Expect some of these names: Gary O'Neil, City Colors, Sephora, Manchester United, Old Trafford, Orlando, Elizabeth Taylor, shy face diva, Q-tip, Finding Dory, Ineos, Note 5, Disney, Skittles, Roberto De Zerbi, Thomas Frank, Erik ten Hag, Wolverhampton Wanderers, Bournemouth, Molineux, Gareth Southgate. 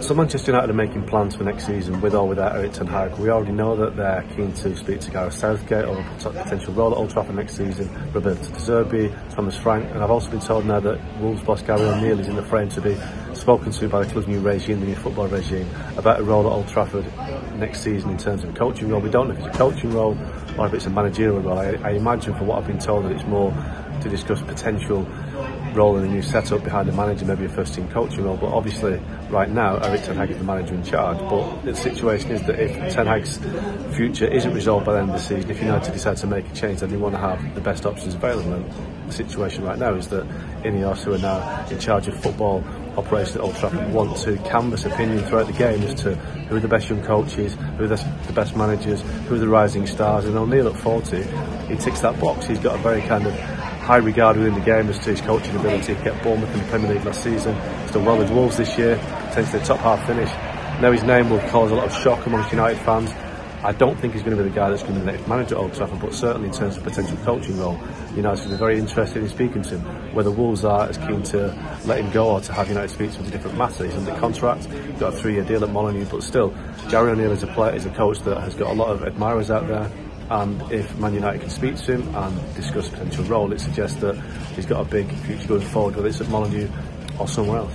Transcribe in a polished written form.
So Manchester United are making plans for next season with or without Erik ten Hag. We already know that they're keen to speak to Gareth Southgate or a potential role at Old Trafford next season, Roberto De Zerbi, Thomas Frank, and I've also been told now that Wolves boss Gary O'Neil is in the frame to be spoken to by the club's new regime, the new football regime, about a role at Old Trafford next season in terms of a coaching role. We don't know if it's a coaching role or if it's a managerial role. I imagine from what I've been told that it's more to discuss potential role in a new setup behind the manager, maybe a first team coaching role. But obviously right now Erik ten Hag is the manager in charge, but the situation is that if ten Hag's future isn't resolved by the end of the season, if United decide to make a change, then they want to have the best options available. And the situation right now is that Ineos, who are now in charge of football operations at Old Trafford, want to canvass opinion throughout the game as to who are the best young coaches, who are the best managers, who are the rising stars. And O'Neil at 40, he ticks that box. He's got a very kind of high regard within the game as to his coaching ability. He kept Bournemouth in the Premier League last season. He's done well with Wolves this year, potentially a top half finish. Now his name will cause a lot of shock amongst United fans. I don't think he's going to be the guy that's going to be the next manager at Old Trafford, but certainly in terms of potential coaching role, United's going to be very interested in speaking to him. Whether Wolves are as keen to let him go or to have United speak to him is a different matter. He's under contract, he's got a 3-year deal at Molineux, but still, Gary O'Neil is a player, is a coach that has got a lot of admirers out there. And if Man United can speak to him and discuss potential role, it suggests that he's got a big future going forward, whether it's at Molineux or somewhere else.